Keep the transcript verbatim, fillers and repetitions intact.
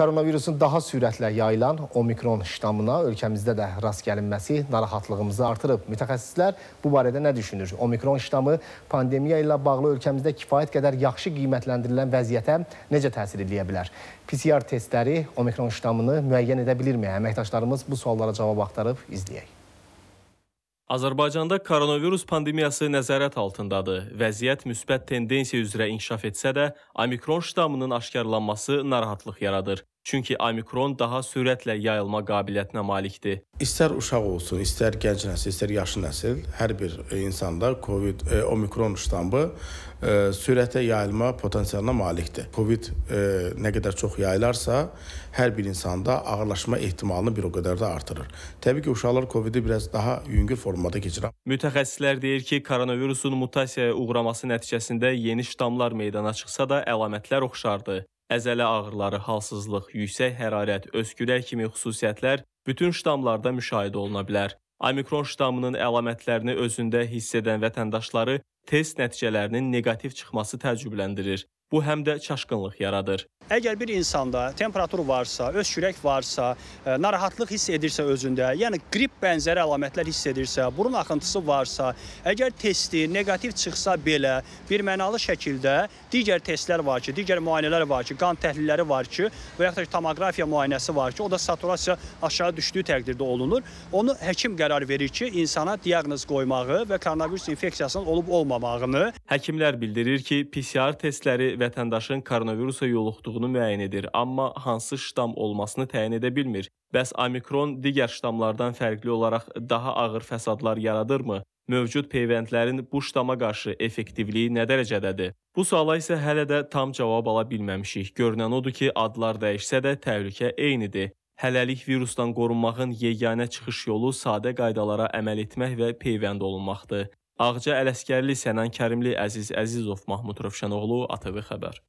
Koronavirusun daha sürətlə yayılan Omikron ştamına ölkəmizdə də rast gəlinməsi narahatlığımızı artırıb. Mütəxəssislər bu barədə nə düşünür? Omikron ştamı pandemiya ilə bağlı ölkəmizdə kifayət qədər yaxşı qiymətləndirilən vəziyyətə necə təsir edə bilər? P C R testləri Omikron ştamını müəyyən edə bilirmi? Əməkdaşlarımız bu suallara cavab axtarıb, izləyək. Azərbaycanda koronavirus pandemiyası nəzarət altındadır. Vəziyyət müsbət tendensiya üzrə inkişaf etsə də, Omikron ştamının aşkarlanması narahatlıq yaradır. Çünki Omikron daha sürətlə yayılma qabiliyyətinə malikdir. İstər uşaq olsun, istər gənc nəsil, istər yaşlı nəsil, hər bir insanda Covid, e, Omikron ştamı e, sürətlə yayılma potensialına malikdir. Covid e, nə qədər çox yayılarsa, hər bir insanda ağırlaşma ehtimalını bir o qədər də artırır. Təbii ki, uşaqlar Covid-i biraz daha yüngül formada keçirər. Mütəxəssislər deyir ki, koronavirusun mutasiyaya uğraması nəticəsində yeni ştamlar meydana çıxsa da əlamətlər oxşardı. Əzələ ağrıları, halsızlıq, yüksək hərarət, öskürək kimi xüsusiyyətlər bütün ştamlarda müşahidə oluna bilər. Omikron ştamının əlamətlərini özündə hiss edən vətəndaşları test nəticələrinin negativ çıxması təəccübləndirir. Bu həm də çaşqınlıq yaradır. Əgər bir insanda temperatur varsa, öskürək varsa, narahatlıq hiss edirsə özündə, yəni qrip bənzəri əlamətlər hiss edirsə, burun axıntısı varsa, əgər testi negativ çıxsa belə, birmənalı şəkildə digər testlər var ki, digər müayinələr var ki, qan təhlilləri var ki, və yaxud da tomoqrafiya müayinəsi var ki, o da saturasiya aşağı düşdüyü təqdirdə olunur. Onu həkim qərar verir ki, insana diaqnoz qoymağı və koronavirus infeksiyasının olub-olmamağını. Həkimlər bildirir ki, P C R testləri vətəndaşın koronavirusa yoluxduğunu müəyyən edir, amma hansı ştam olmasını təyin edə bilmir. Bəs Omikron digər ştamlardan fərqli olaraq daha ağır fəsadlar yaradırmı? Mövcud peyvəndlərin bu ştama qarşı effektivliyi nə dərəcədədir? Bu suala isə hələ də tam cavab ala bilməmişik. Görünən odur ki, adlar dəyişsə də təhlükə eynidir. Hələlik virusdan qorunmağın yeganə çıxış yolu sadə qaydalara əməl etmək və peyvənd olunmaqdır. Ağca Ələskərli, Sənan Kərimli, Əziz Əzizov, Mahmud Rövşenoğlu, A T V Xəbər.